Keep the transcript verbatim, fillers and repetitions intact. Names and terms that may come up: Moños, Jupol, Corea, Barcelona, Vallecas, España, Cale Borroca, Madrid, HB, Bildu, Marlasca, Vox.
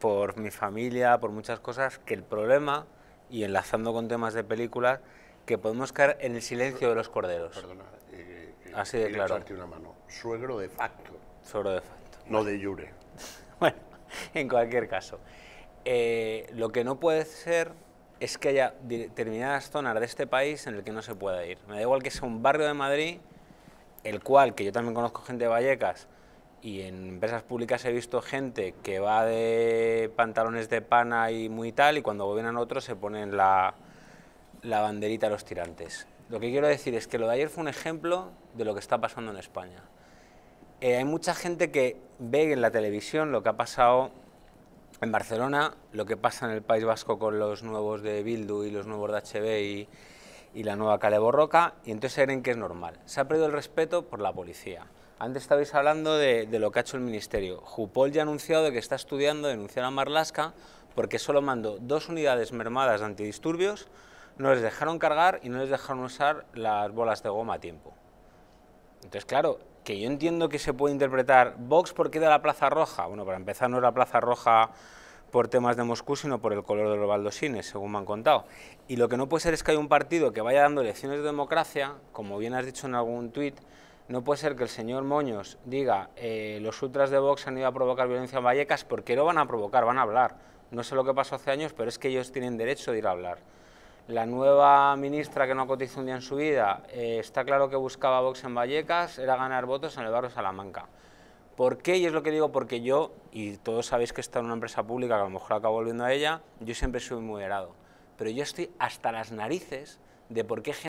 Por mi familia, por muchas cosas, que el problema, y enlazando con temas de películas, que podemos caer en el silencio de los corderos. Perdona, eh, eh, así de claro. Echarte una mano. Suegro de facto. Suegro de facto. No de jure. Bueno, en cualquier caso. Eh, lo que no puede ser es que haya determinadas zonas de este país en las que no se pueda ir. Me da igual que sea un barrio de Madrid, el cual, que yo también conozco gente de Vallecas, y en empresas públicas he visto gente que va de pantalones de pana y muy tal, y cuando gobiernan otros se ponen la, la banderita a los tirantes. Lo que quiero decir es que lo de ayer fue un ejemplo de lo que está pasando en España. Eh, hay mucha gente que ve en la televisión lo que ha pasado en Barcelona, lo que pasa en el País Vasco con los nuevos de Bildu y los nuevos de H B y, y la nueva Cale Borroca, y entonces creen que es normal. Se ha perdido el respeto por la policía. Antes estabais hablando de, de lo que ha hecho el Ministerio. Jupol ya ha anunciado que está estudiando denunciar a Marlasca porque solo mandó dos unidades mermadas de antidisturbios, no les dejaron cargar y no les dejaron usar las bolas de goma a tiempo. Entonces, claro, que yo entiendo que se puede interpretar Vox porque de la Plaza Roja. Bueno, para empezar no era Plaza Roja por temas de Moscú, sino por el color de los baldosines, según me han contado. Y lo que no puede ser es que haya un partido que vaya dando lecciones de democracia, como bien has dicho en algún tuit. No puede ser que el señor Moños diga eh, los ultras de Vox han ido a provocar violencia en Vallecas, porque no van a provocar, van a hablar. No sé lo que pasó hace años, pero es que ellos tienen derecho de ir a hablar. La nueva ministra que no cotizó un día en su vida, eh, está claro que buscaba Vox en Vallecas, era ganar votos en el barrio Salamanca. ¿Por qué? Y es lo que digo porque yo, y todos sabéis que está en una empresa pública, que a lo mejor acabo volviendo a ella, yo siempre soy moderado, pero yo estoy hasta las narices de por qué gente